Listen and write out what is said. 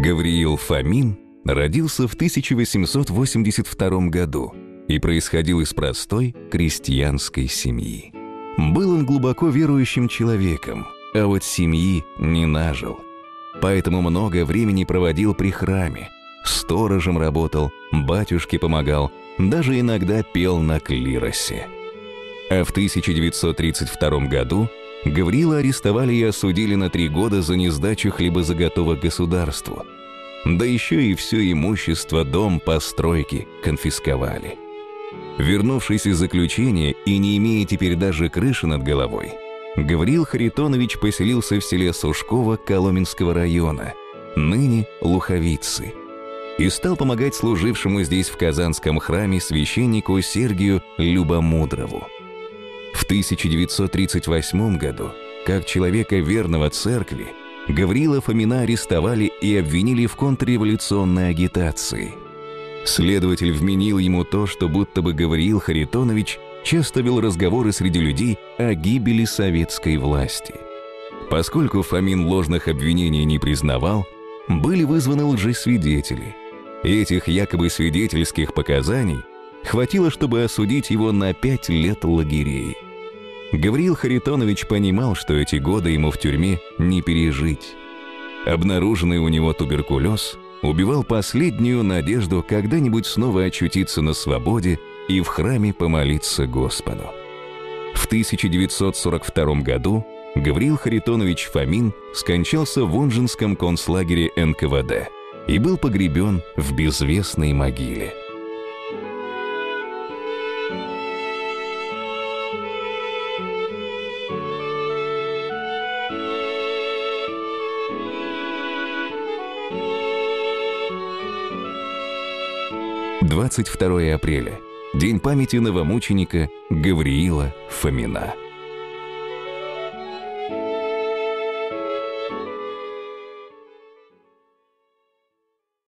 Гавриил Фомин родился в 1882 году и происходил из простой крестьянской семьи. Был он глубоко верующим человеком, а вот семьи не нажил. Поэтому много времени проводил при храме, сторожем работал, батюшке помогал, даже иногда пел на клиросе. А в 1932 году Гавриила арестовали и осудили на 3 года за несдачу хлебозаготовок государству. Да еще и все имущество, дом, постройки конфисковали. Вернувшись из заключения и не имея теперь даже крыши над головой, Гавриил Харитонович поселился в селе Сушково Коломенского района, ныне Луховицы, и стал помогать служившему здесь в Казанском храме священнику Сергию Любомудрову. В 1938 году, как человека верного церкви, Гавриила Фомина арестовали и обвинили в контрреволюционной агитации. Следователь вменил ему то, что будто бы Гавриил Харитонович часто вел разговоры среди людей о гибели советской власти. Поскольку Фомин ложных обвинений не признавал, были вызваны лжесвидетели. Этих якобы свидетельских показаний хватило, чтобы осудить его на 5 лет лагерей. Гавриил Харитонович понимал, что эти годы ему в тюрьме не пережить. Обнаруженный у него туберкулез убивал последнюю надежду когда-нибудь снова очутиться на свободе и в храме помолиться Господу. В 1942 году Гавриил Харитонович Фомин скончался в Унженском концлагере НКВД и был погребен в безвестной могиле. «22 апреля. День памяти новомученика Гавриила Фомина».